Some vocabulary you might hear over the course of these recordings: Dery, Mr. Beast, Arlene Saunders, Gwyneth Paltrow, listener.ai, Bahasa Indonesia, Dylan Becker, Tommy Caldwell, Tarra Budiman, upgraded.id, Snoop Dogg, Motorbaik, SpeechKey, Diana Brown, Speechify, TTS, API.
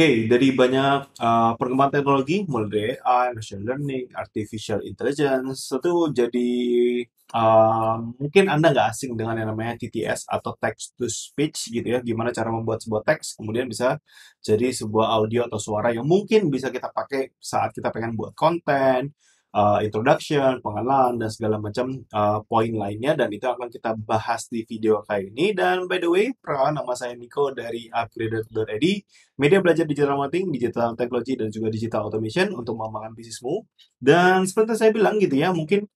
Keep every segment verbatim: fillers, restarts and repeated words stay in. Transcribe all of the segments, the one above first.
Oke, dari banyak uh, perkembangan teknologi, mulai dari A I, machine learning, artificial intelligence, itu jadi uh, mungkin Anda nggak asing dengan yang namanya T T S atau text to speech gitu ya, gimana cara membuat sebuah teks, kemudian bisa jadi sebuah audio atau suara yang mungkin bisa kita pakai saat kita pengen buat konten, uh, introduction, pengenalan, dan segala macam uh, poin lainnya, dan itu akan kita bahas di video kali ini. Dan by the way, perkenalkan nama saya Niko dari upgraded dot i d, media belajar digital marketing, digital technology, dan juga digital automation untuk mengembangkan bisnismu. Dan seperti saya bilang gitu ya, mungkin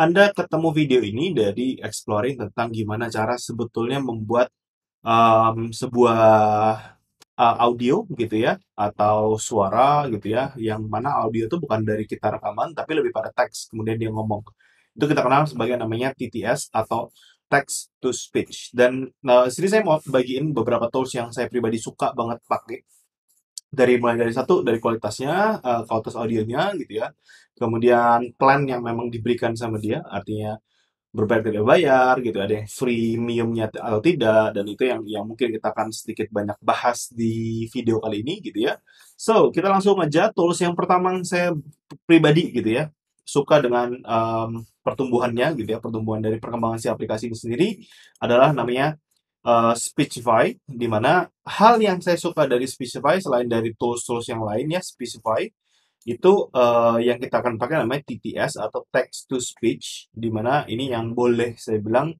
Anda ketemu video ini dari exploring tentang gimana cara sebetulnya membuat um, sebuah uh, audio gitu ya, atau suara gitu ya, yang mana audio itu bukan dari kita rekaman, tapi lebih pada teks, kemudian dia ngomong. Itu kita kenal sebagai namanya T T S atau text to speech. Dan nah, sini saya mau bagiin beberapa tools yang saya pribadi suka banget pakai, dari mulai dari satu dari kualitasnya, uh, kualitas audionya gitu ya, kemudian plan yang memang diberikan sama dia, artinya berbayar tidak bayar gitu, ada yang freemiumnya atau tidak, dan itu yang yang mungkin kita akan sedikit banyak bahas di video kali ini gitu ya. So kita langsung aja, tools yang pertama saya pribadi gitu ya suka dengan um, pertumbuhannya gitu ya, pertumbuhan dari perkembangan si aplikasi itu sendiri adalah namanya uh, Speechify, di mana hal yang saya suka dari Speechify selain dari tools-tools yang lain ya, Speechify itu uh, yang kita akan pakai namanya T T S atau text to speech, di mana ini yang boleh saya bilang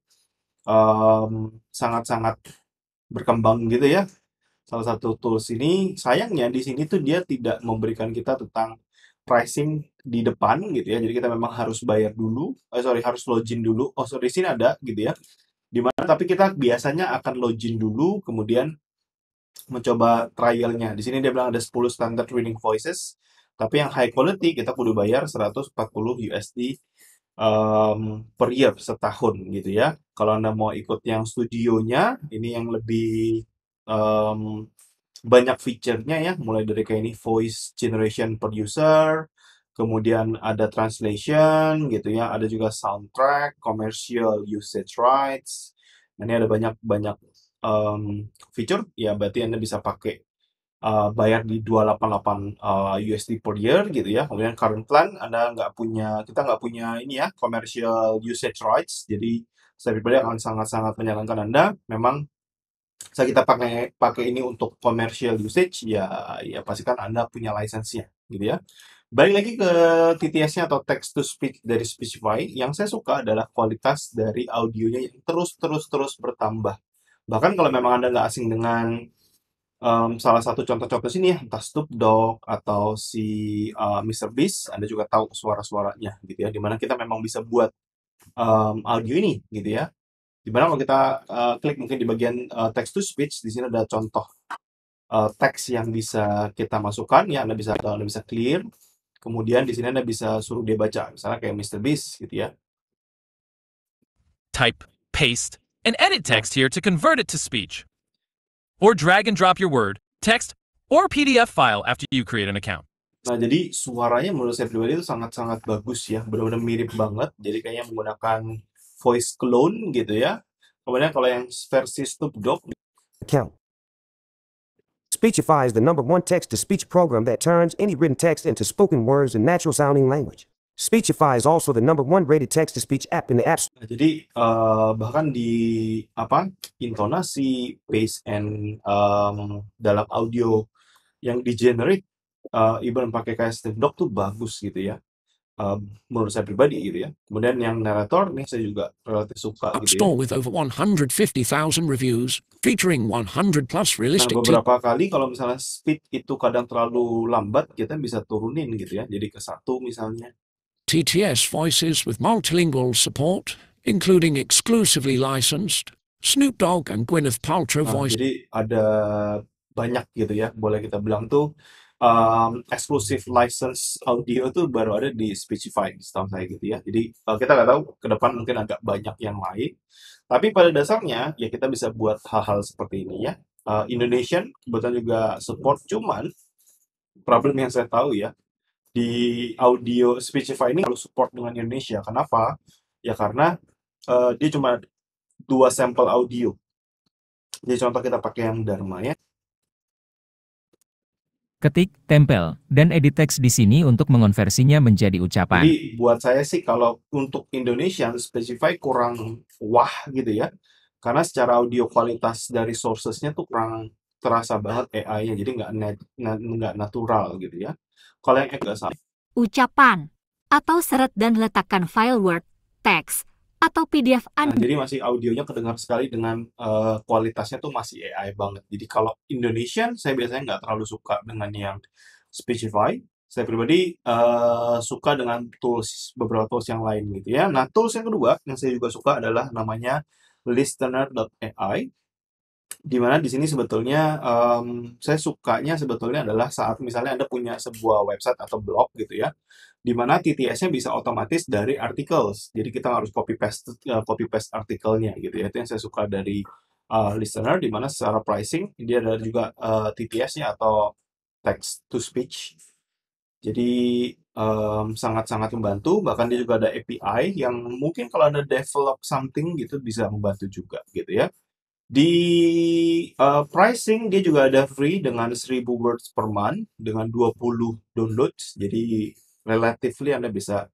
sangat-sangat um, berkembang gitu ya. Salah satu tools ini sayangnya di sini tuh dia tidak memberikan kita tentang pricing di depan gitu ya, jadi kita memang harus bayar dulu, oh sorry harus login dulu, oh sorry sini ada gitu ya, dimana tapi kita biasanya akan login dulu, kemudian mencoba trialnya. Di sini dia bilang ada sepuluh standard winning voices, tapi yang high quality kita kudu bayar seratus empat puluh U S D um, per year, setahun gitu ya. Kalau Anda mau ikut yang studionya, ini yang lebih um, banyak fiturnya ya, mulai dari kayak ini voice generation per user, kemudian ada translation gitu ya, ada juga soundtrack, commercial usage rights. Nah, ini ada banyak-banyak um, fitur ya, berarti Anda bisa pakai uh, bayar di dua ratus delapan puluh delapan uh, U S D per year gitu ya. Kemudian current plan, Anda nggak punya, kita nggak punya ini ya, commercial usage rights, jadi saya pribadi akan sangat-sangat menyarankan Anda memang saya kita pakai pakai ini untuk commercial usage ya, ya pastikan Anda punya lisensinya gitu ya. Balik lagi ke T T S-nya atau text to speech dari Speechify, yang saya suka adalah kualitas dari audionya yang terus terus terus bertambah. Bahkan kalau memang Anda nggak asing dengan um, salah satu contoh-contoh sini ya, entah Snoop Dogg atau si uh, mister Beast, Anda juga tahu suara-suaranya gitu ya, dimana kita memang bisa buat um, audio ini gitu ya. Dimana kalau kita uh, klik mungkin di bagian uh, text to speech, di sini ada contoh uh, teks yang bisa kita masukkan ya, Anda bisa Anda bisa clear, kemudian di sini Anda bisa suruh dia baca, misalnya kayak mister Beast gitu ya. Type, paste, and edit text here to convert it to speech. Or drag and drop your word, text, or P D F file after you create an account. Nah, jadi suaranya menurut saya pribadi itu sangat-sangat bagus ya, benar-benar mirip banget. Jadi kayaknya menggunakan voice clone gitu ya. Kemudian kalau yang versi Snoop Dogg, account. Speechify is the number one text-to-speech program that turns any written text into spoken words in natural-sounding language. Speechify is also the number one rated text-to-speech app in the app. Nah, jadi uh, bahkan di apa intonasi, pace, and um, dalam audio yang di-generate, uh, even pakai kayak Snoop Dogg tuh bagus gitu ya. Um, menurut saya pribadi gitu ya. Kemudian yang narator nih saya juga relatif suka gitu ya. Nah, beberapa kali kalau misalnya speed itu kadang terlalu lambat, kita bisa turunin gitu ya, jadi ke satu misalnya. T T S voices with multilingual support, including exclusively licensed Snoop Dogg and Gwyneth Paltrow voice. Nah, jadi ada banyak gitu ya, boleh kita bilang tuh Um, eksklusif license audio itu baru ada di Speechify setahu saya gitu ya. Jadi uh, kita nggak tahu ke depan mungkin agak banyak yang lain, tapi pada dasarnya ya kita bisa buat hal-hal seperti ini ya. uh, Indonesian kebetulan juga support, cuman problem yang saya tahu ya di audio Speechify ini kalau support dengan Indonesia, kenapa? Ya karena uh, dia cuma dua sampel audio. Jadi contoh kita pakai yang Dharma ya. Ketik, tempel, dan edit text di sini untuk mengonversinya menjadi ucapan. Jadi buat saya sih kalau untuk Indonesia, Speechify kurang wah gitu ya. Karena secara audio kualitas dari sourcesnya tuh kurang terasa banget A I-nya. Jadi nggak nat nggak natural gitu ya. Kalau yang agak sama. Ucapan, atau seret dan letakkan file Word, teks, atau P D F Anda. Nah, jadi masih audionya kedengar sekali dengan uh, kualitasnya tuh masih A I banget. Jadi kalau Indonesian, saya biasanya nggak terlalu suka dengan yang Speechify. Saya pribadi uh, suka dengan tools, beberapa tools yang lain gitu ya. Nah, tools yang kedua yang saya juga suka adalah namanya listener dot A I. Dimana di sini sebetulnya um, saya sukanya sebetulnya adalah saat misalnya Anda punya sebuah website atau blog gitu ya, dimana T T S-nya bisa otomatis dari articles. Jadi kita harus copy paste uh, copy paste artikelnya gitu ya. Itu yang saya suka dari uh, listener, dimana secara pricing dia ada juga uh, T T S-nya atau text to speech. Jadi sangat-sangat um, membantu. Bahkan dia juga ada A P I yang mungkin kalau Anda develop something gitu bisa membantu juga gitu ya. Di uh, pricing dia juga ada free dengan seribu words per month dengan dua puluh downloads. Jadi relatively Anda bisa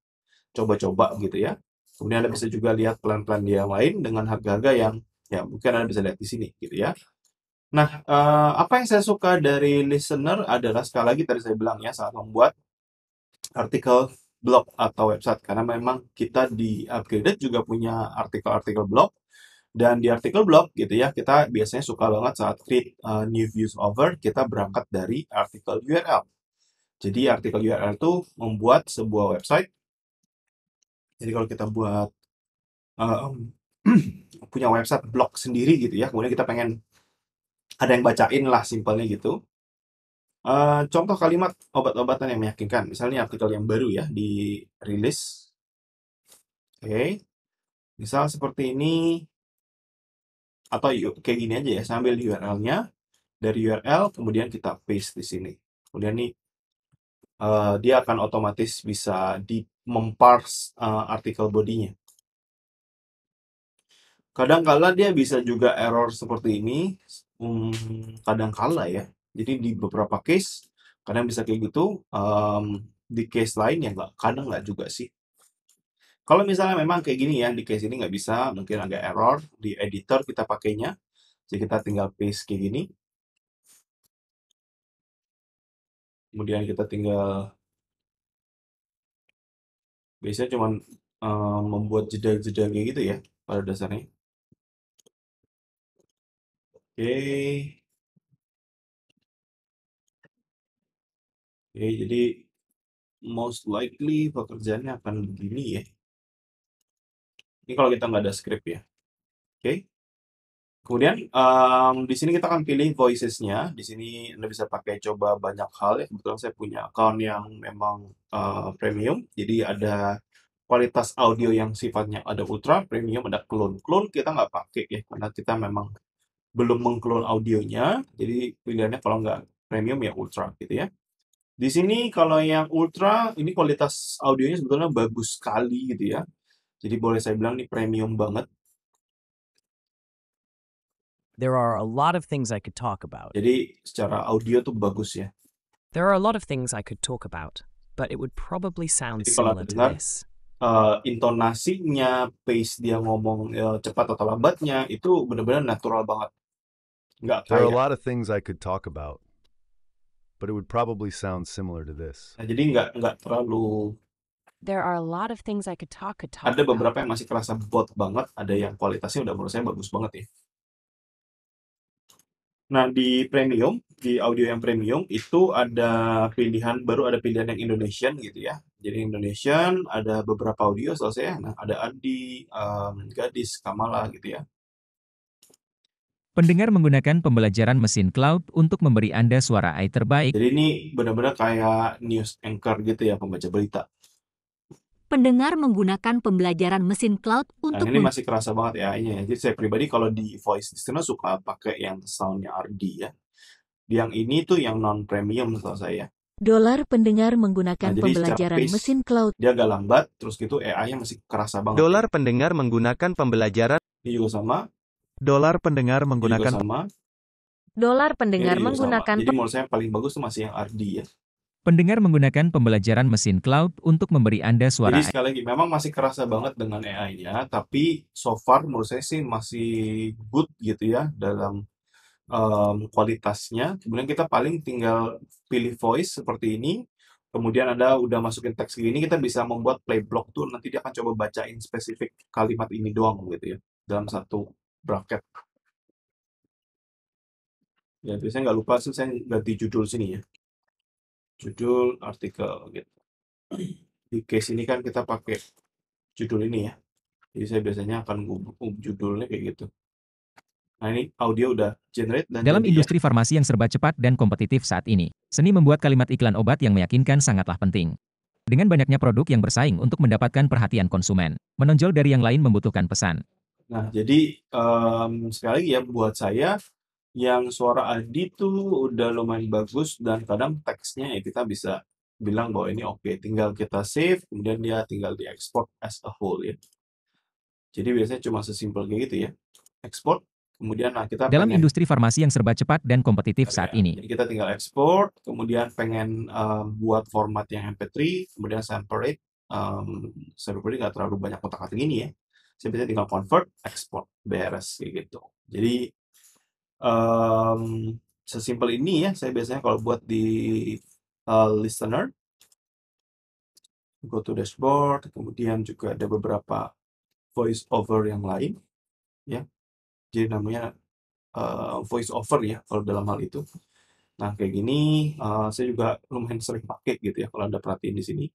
coba-coba gitu ya. Kemudian Anda bisa juga lihat plan-plan dia lain dengan harga-harga yang ya mungkin Anda bisa lihat di sini gitu ya. Nah, uh, apa yang saya suka dari listener adalah sekali lagi tadi saya bilang ya, saat membuat artikel blog atau website, karena memang kita di Upgraded juga punya artikel-artikel blog. Dan di artikel blog gitu ya, kita biasanya suka banget saat create uh, new views over, kita berangkat dari artikel U R L. Jadi artikel U R L itu membuat sebuah website. Jadi kalau kita buat uh, punya website blog sendiri gitu ya, kemudian kita pengen ada yang bacain lah simpelnya gitu. Uh, contoh kalimat obat-obatan yang meyakinkan, misalnya artikel yang baru ya dirilis. Oke, okay. Misal seperti ini. Atau kayak gini aja ya, sambil U R L-nya, dari U R L kemudian kita paste di sini. Kemudian nih, uh, dia akan otomatis bisa di-memparse uh, artikel bodinya. Kadang-kala dia bisa juga error seperti ini, hmm, kadang-kala ya. Jadi di beberapa case, kadang bisa kayak gitu, um, di case lain ya nggak, kadang nggak juga sih. Kalau misalnya memang kayak gini ya, di case ini nggak bisa, mungkin agak error, di editor kita pakainya. Jadi kita tinggal paste kayak gini. Kemudian kita tinggal, biasanya cuma um, membuat jeda-jeda kayak gitu ya, pada dasarnya. Oke. Oke, jadi most likely pekerjaannya akan begini ya. Ini kalau kita nggak ada script ya. Oke. Okay. Kemudian um, di sini kita akan pilih voices-nya. Di sini Anda bisa pakai coba banyak hal ya. Kebetulan saya punya account yang memang uh, premium. Jadi ada kualitas audio yang sifatnya ada ultra, premium, ada clone. Clone kita nggak pakai ya, karena kita memang belum mengclone audionya. Jadi pilihannya kalau nggak premium ya ultra gitu ya. Di sini kalau yang ultra, ini kualitas audionya sebetulnya bagus sekali gitu ya. Jadi boleh saya bilang ini premium banget. There are a lot of things I could talk about. Jadi secara audio tuh bagus ya. There are a lot of things I could talk about, but it would probably sound Jadi, similar to this. Uh, intonasinya, pace dia ngomong uh, cepat atau lambatnya itu benar-benar natural banget. Nggak kayak. There are a lot of things I could talk about, but it would probably sound similar to this. Nah, jadi nggak nggak terlalu. There are a lot of things I could talk, could talk Ada beberapa yang masih kerasa bot banget, ada yang kualitasnya udah menurut saya bagus banget ya. Nah, di premium, di audio yang premium itu ada pilihan, baru ada pilihan yang Indonesian gitu ya. Jadi Indonesian, ada beberapa audio selesai. Nah, ada Andi, um, Gadis, Kamala gitu ya. Pendengar menggunakan pembelajaran mesin cloud untuk memberi Anda suara A I terbaik. Jadi ini benar-benar kayak news anchor gitu ya, pembaca berita. Pendengar menggunakan pembelajaran mesin cloud untuk... Nah, ini masih kerasa banget A I-nya ya. Jadi saya pribadi kalau di voice listener suka pakai yang soundnya R D ya. Yang ini tuh yang non-premium menurut saya. Dolar pendengar menggunakan nah, pembelajaran pace, mesin cloud. Dia agak lambat, terus gitu A I-nya masih kerasa banget. Dolar pendengar menggunakan pembelajaran... Ini juga sama. Dolar pendengar menggunakan... Ini juga sama. dolar pendengar ya, menggunakan. Sama. Jadi menurut saya paling bagus tuh masih yang R D ya. Pendengar menggunakan pembelajaran mesin cloud untuk memberi Anda suara. Jadi sekali lagi, memang masih kerasa banget dengan A I-nya, tapi so far menurut saya sih masih good gitu ya dalam um, kualitasnya. Kemudian kita paling tinggal pilih voice seperti ini, kemudian Anda udah masukin teks gini, kita bisa membuat play block tuh, nanti dia akan coba bacain spesifik kalimat ini doang gitu ya, dalam satu bracket. Ya, biasanya nggak lupa sih, saya ganti judul sini ya. Judul artikel gitu. Di case ini kan kita pakai judul ini ya, jadi saya biasanya akan ngubah judulnya kayak gitu. Nah ini audio udah generate dan dalam industri ya. Farmasi yang serba cepat dan kompetitif saat ini, seni membuat kalimat iklan obat yang meyakinkan sangatlah penting. Dengan banyaknya produk yang bersaing untuk mendapatkan perhatian konsumen, menonjol dari yang lain membutuhkan pesan. Nah jadi um, sekali lagi ya, buat saya yang suara Adi tuh udah lumayan bagus, dan kadang teksnya ya kita bisa bilang bahwa ini oke, okay. Tinggal kita save, kemudian dia tinggal di export as a whole ya. Jadi biasanya cuma sesimpel kayak gitu ya, export, kemudian nah kita dalam pengen, industri farmasi yang serba cepat dan kompetitif saat ya, ini. Jadi kita tinggal export, kemudian pengen uh, buat format yang M P three, kemudian separate, um, separate nggak terlalu banyak kotak-kotak ini ya. Saya biasanya tinggal convert, export, beres kayak gitu. Jadi Um, sesimpel ini ya, saya biasanya kalau buat di uh, listener, go to dashboard, kemudian juga ada beberapa voice over yang lain ya, jadi namanya uh, voice over ya kalau dalam hal itu. Nah kayak gini uh, saya juga lumayan sering pakai gitu ya kalau Anda perhatiin di sini.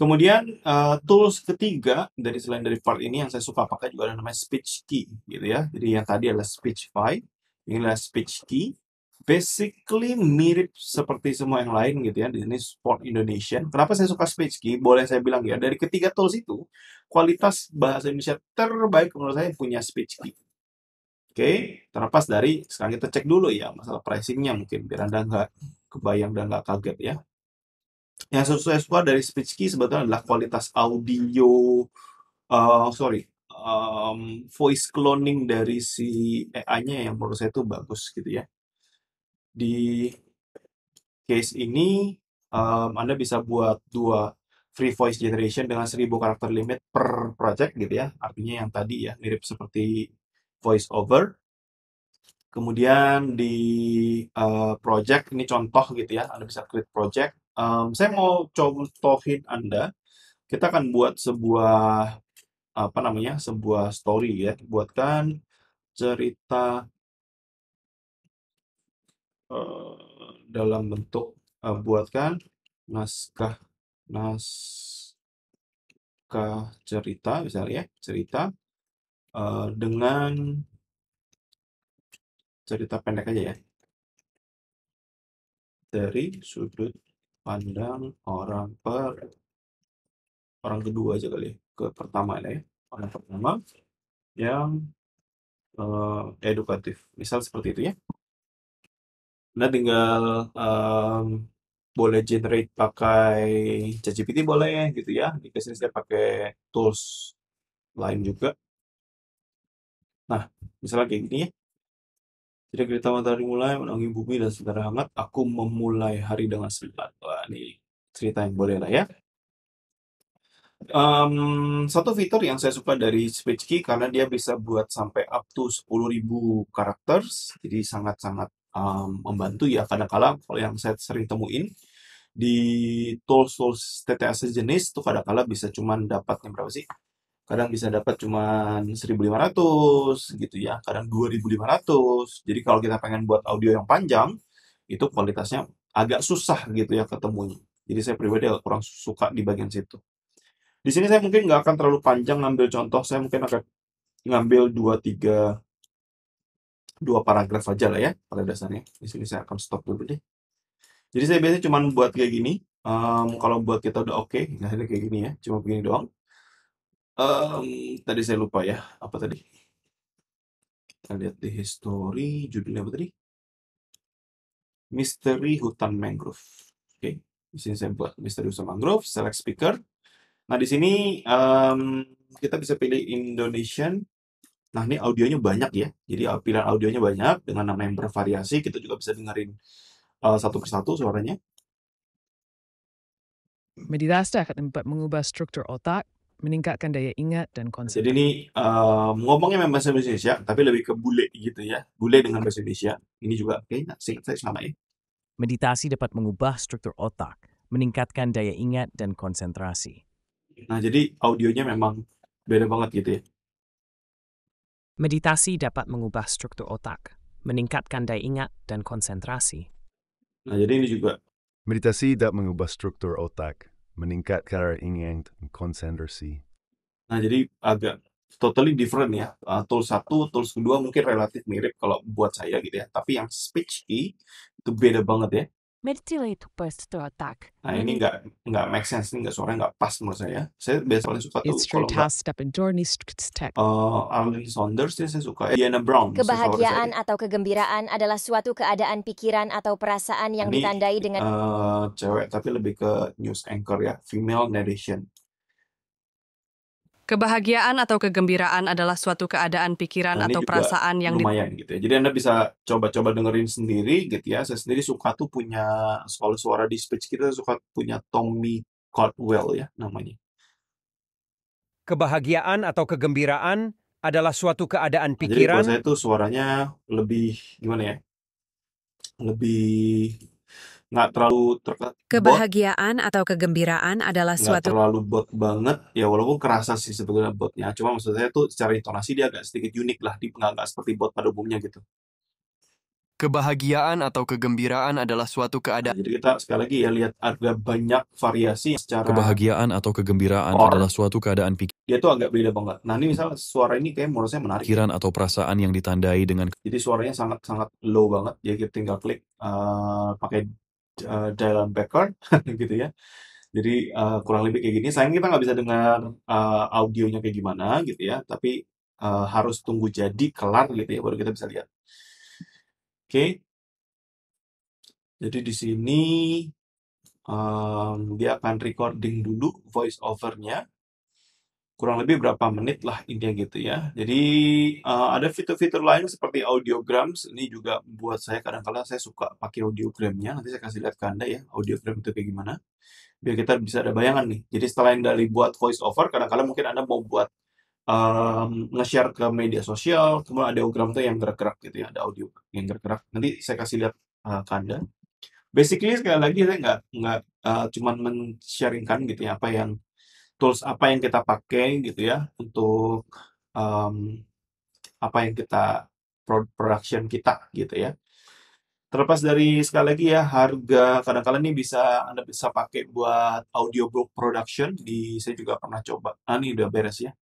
Kemudian uh, tools ketiga dari selain dari part ini yang saya suka pakai juga ada namanya SpeechKey gitu ya. Jadi yang tadi adalah Speechify, inilah SpeechKey, basically mirip seperti semua yang lain gitu ya. Di sini support Indonesian. Kenapa saya suka SpeechKey? Boleh saya bilang ya, dari ketiga tools itu, kualitas bahasa Indonesia terbaik menurut saya punya SpeechKey. Oke, okay, terlepas dari, sekarang kita cek dulu ya masalah pricingnya mungkin, biar Anda nggak kebayang dan nggak kaget ya. Yang saya suka dari SpeechKey sebetulnya adalah kualitas audio, uh, sorry, Um, voice cloning dari si A I-nya yang menurut saya itu bagus gitu ya. Di case ini um, Anda bisa buat dua free voice generation dengan seribu karakter limit per project gitu ya. Artinya yang tadi ya mirip seperti voice over. Kemudian di uh, project ini contoh gitu ya. Anda bisa create project. Um, saya mau contohin Anda. Kita akan buat sebuah apa namanya, sebuah story ya, buatkan cerita uh, dalam bentuk uh, buatkan naskah naskah cerita misalnya, cerita uh, dengan cerita pendek aja ya, dari sudut pandang orang per orang kedua aja kali ya, ke pertama ya, orang pertama yang uh, edukatif, misal seperti itu ya. Nah tinggal um, boleh generate pakai ChatGPT boleh gitu ya, di sini saya pakai tools lain juga. Nah misalnya kayak gini ya, jadi cerita matahari mulai menaungi bumi dan saudara hangat, aku memulai hari dengan semangat. Wah ini cerita yang boleh lah ya. Um, satu fitur yang saya suka dari SpeechKey karena dia bisa buat sampai up to sepuluh ribu karakter, jadi sangat-sangat um, membantu ya. Kadang-kadang kalau yang saya sering temuin di tools-tools T T S sejenis tuh kadang-kadang bisa cuman dapatnya berapa sih? Kadang bisa dapat cuman seribu lima ratus gitu ya, kadang dua ribu lima ratus. Jadi kalau kita pengen buat audio yang panjang itu kualitasnya agak susah gitu ya ketemunya. Jadi saya pribadi agak kurang suka di bagian situ. Di sini saya mungkin nggak akan terlalu panjang ngambil contoh, saya mungkin akan ngambil dua tiga dua paragraf aja lah ya pada dasarnya. Di sini saya akan stop dulu deh. Jadi saya biasanya cuma buat kayak gini. Um, kalau buat kita udah oke, okay, nah ini kayak gini ya, cuma begini doang. Um, tadi saya lupa ya, apa tadi? Kita lihat di history, judulnya apa tadi? Misteri Hutan Mangrove. Oke, okay. Di sini saya buat Misteri Hutan Mangrove, select speaker. Nah, di sini um, kita bisa pilih Indonesian Nah, ini audionya banyak ya. Jadi pilihan audionya banyak, dengan nama yang bervariasi. Kita juga bisa dengerin uh, satu persatu suaranya. Meditasi akan mengubah struktur otak, meningkatkan daya ingat dan konsep. Jadi ini uh, ngomongnya memang bahasa Indonesia, tapi lebih ke bule gitu ya. Bule dengan bahasa Indonesia. Ini juga kayaknya singkat saya selama ini. Meditasi dapat mengubah struktur otak, meningkatkan daya ingat dan konsentrasi. Nah, jadi audionya memang beda banget gitu ya. Meditasi dapat mengubah struktur otak, meningkatkan daya ingat dan konsentrasi. Nah, jadi ini juga. Meditasi dapat mengubah struktur otak, meningkatkan daya ingat dan konsentrasi. Nah, jadi agak totally different ya. Uh, tools satu, tools kedua mungkin relatif mirip kalau buat saya gitu ya. Tapi yang SpeechKey itu beda banget ya. Meditasi dapat struktur otak. Nah, ini nggak nggak make sense, ini nggak suaranya nggak pas menurut saya. Saya biasanya suka tuh kalau nggak. Uh, Arlene Saunders ini saya suka. Diana Brown. Kebahagiaan atau kegembiraan adalah suatu keadaan pikiran atau perasaan yang ini, ditandai dengan. Uh, cewek tapi lebih ke news anchor ya, female narration. Kebahagiaan atau kegembiraan adalah suatu keadaan pikiran nah, atau perasaan yang lumayan gitu ya. Jadi Anda bisa coba-coba dengerin sendiri gitu ya. Saya sendiri suka tuh punya soal suara di speech kita suka punya Tommy Caldwell ya namanya. Kebahagiaan atau kegembiraan adalah suatu keadaan pikiran. Nah, jadi saya tuh suaranya lebih gimana ya? Lebih nggak terlalu terkait kebahagiaan bot, atau kegembiraan adalah suatu nggak terlalu bot banget ya, walaupun kerasa sih sebetulnya botnya, cuma maksud saya tuh secara intonasi dia agak sedikit unik lah, dia nggak seperti bot pada umumnya gitu. Kebahagiaan atau kegembiraan adalah suatu keadaan. Nah, jadi kita sekali lagi ya lihat ada banyak variasi secara kebahagiaan atau kegembiraan or. adalah suatu keadaan pikir. Dia tuh agak beda banget. Nah, ini misalnya suara ini kayak menurut saya menarik. Pikiran atau perasaan yang ditandai dengan. Jadi suaranya sangat-sangat low banget. Ya kita tinggal klik uh, pakai uh, dial backward gitu ya. Jadi uh, kurang lebih kayak gini. Sayang kita nggak bisa dengar uh, audionya kayak gimana gitu ya. Tapi uh, harus tunggu jadi kelar gitu ya baru kita bisa lihat. Oke. Okay. Jadi di sini um, dia akan recording dulu voice overnya. Kurang lebih berapa menit lah intinya gitu ya. Jadi uh, ada fitur-fitur lain seperti audiograms. Ini juga buat saya kadang-kadang saya suka pakai audiogramnya. Nanti saya kasih lihat ke Anda ya audiogram itu kayak gimana. Biar kita bisa ada bayangan nih. Jadi setelah yang dari buat voice over, kadang-kadang mungkin Anda mau buat um, nge-share ke media sosial. Kemudian audiogram itu yang gerak-gerak gitu ya. Ada audio yang gerak-gerak. Nanti saya kasih lihat uh, ke Anda. Basically sekali lagi saya nggak, nggak uh, cuman men-sharingkan gitu ya apa yang tools apa yang kita pakai gitu ya untuk um, apa yang kita production kita gitu ya. Terlepas dari sekali lagi ya harga kadang-kadang ini bisa Anda bisa pakai buat audiobook production di saya juga pernah coba. Ah ini udah beres ya.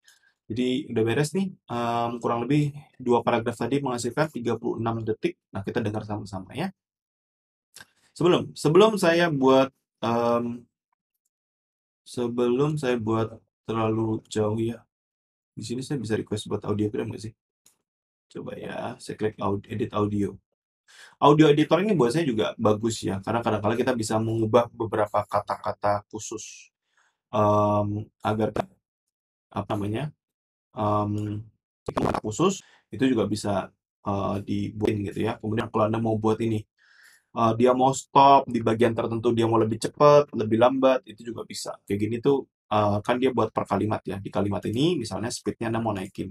Jadi udah beres nih um, kurang lebih dua paragraf tadi menghasilkan tiga puluh enam detik. Nah, kita dengar sama-sama ya. Sebelum sebelum saya buat um, Sebelum saya buat terlalu jauh ya. Di sini saya bisa request buat audiogram nggak sih? Coba ya, saya klik edit audio. Audio editor ini buat saya juga bagus ya, karena kadang-kadang kita bisa mengubah beberapa kata-kata khusus um, agar apa namanya um, kata khusus itu juga bisa uh, dibuatin gitu ya. Kemudian kalau Anda mau buat ini. Uh, dia mau stop di bagian tertentu, dia mau lebih cepat, lebih lambat, itu juga bisa. Kayak gini tuh, uh, kan dia buat per kalimat ya. Di kalimat ini, misalnya speednya Anda mau naikin.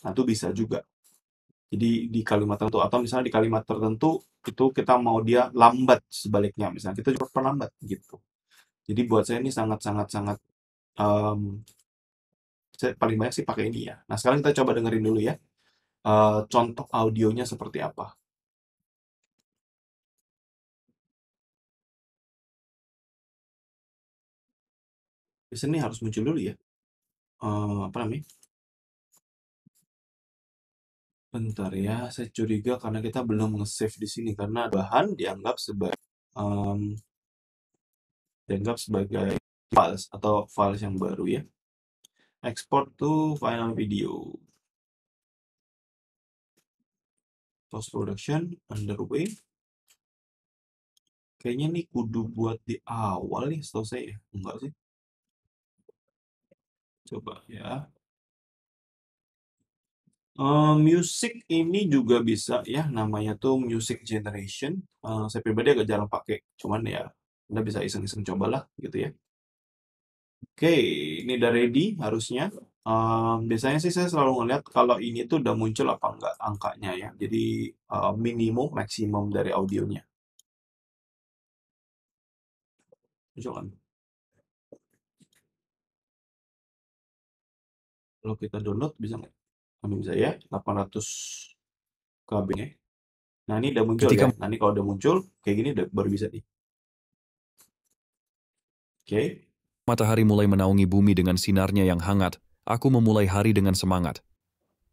Nah, itu bisa juga. Jadi, di kalimat tertentu, atau misalnya di kalimat tertentu, itu kita mau dia lambat sebaliknya. Misalnya, kita juga perlambat, gitu. Jadi, buat saya ini sangat-sangat-sangat, um, saya paling banyak sih pakai ini ya. Nah, sekarang kita coba dengerin dulu ya. Uh, contoh audionya seperti apa. Biasanya ini harus muncul dulu ya. Uh, apa namanya? Bentar ya, saya curiga karena kita belum nge-save di sini karena bahan dianggap sebagai um, dianggap sebagai files atau files yang baru ya. Export to final video. Post production underway. Kayaknya nih kudu buat di awal nih setahu saya. Enggak sih? Coba ya. Uh, music ini juga bisa ya, namanya tuh music generation. Uh, saya pribadi agak jarang pakai, cuman ya Anda bisa iseng-iseng cobalah gitu ya. Oke, okay, ini udah ready harusnya. Uh, biasanya sih saya selalu ngeliat kalau ini tuh udah muncul apa enggak angkanya ya. Jadi uh, minimum, maksimum dari audionya. Muncul kan? Kalau kita download bisa nggak? Kami bisa ya, delapan ratus K B ya. Nah ini udah muncul ketika ya, nah ini kalau udah muncul, kayak gini udah, baru bisa nih. Oke. Okay. Matahari mulai menaungi bumi dengan sinarnya yang hangat, aku memulai hari dengan semangat.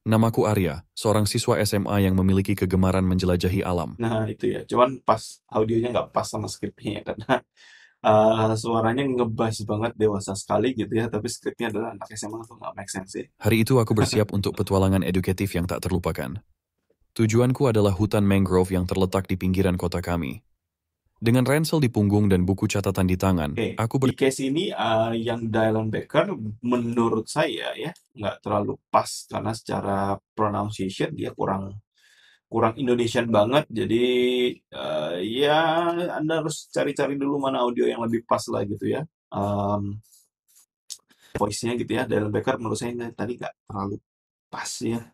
Namaku Arya, seorang siswa S M A yang memiliki kegemaran menjelajahi alam. Nah itu ya, cuman pas audionya nggak pas sama skripnya ya, karena Uh, suaranya ngebas banget, dewasa sekali gitu ya, tapi skripnya adalah anak S M A atau nggak make sense ya. Hari itu aku bersiap untuk petualangan edukatif yang tak terlupakan. Tujuanku adalah hutan mangrove yang terletak di pinggiran kota kami. Dengan ransel di punggung dan buku catatan di tangan, okay. aku ber... Di case ini uh, yang Dylan Becker menurut saya ya nggak terlalu pas karena secara pronunciation dia kurang kurang Indonesian banget, jadi uh, ya Anda harus cari-cari dulu mana audio yang lebih pas lah gitu ya. Um, voice-nya gitu ya, Dylan Becker menurut saya tadi nggak terlalu pas ya.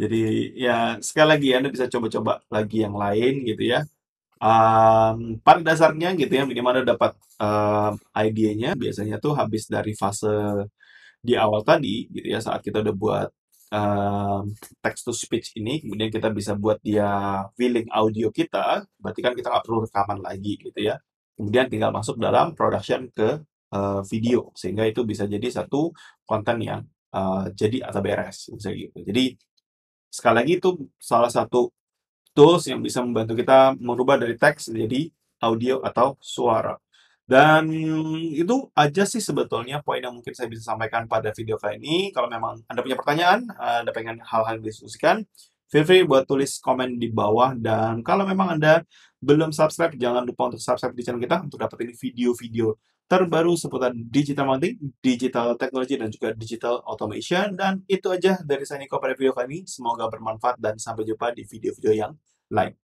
Jadi ya sekali lagi Anda bisa coba-coba lagi yang lain gitu ya. Um, pada dasarnya gitu ya, minimal Anda dapat um, idenya biasanya tuh habis dari fase di awal tadi gitu ya, saat kita udah buat Uh, text to speech ini, kemudian kita bisa buat dia filling audio kita, berarti kan kita nggak perlu rekaman lagi gitu ya, kemudian tinggal masuk dalam production ke uh, video, sehingga itu bisa jadi satu konten yang uh, jadi atau beres misalnya gitu. Jadi sekali lagi itu salah satu tools yang bisa membantu kita merubah dari teks menjadi audio atau suara. Dan itu aja sih sebetulnya poin yang mungkin saya bisa sampaikan pada video kali ini. Kalau memang Anda punya pertanyaan, Anda pengen hal-hal yang didiskusikan, feel free buat tulis komen di bawah. Dan kalau memang Anda belum subscribe, jangan lupa untuk subscribe di channel kita untuk dapetin video-video terbaru seputar digital marketing, digital technology, dan juga digital automation. Dan itu aja dari saya Niko pada video kali ini. Semoga bermanfaat dan sampai jumpa di video-video yang lain.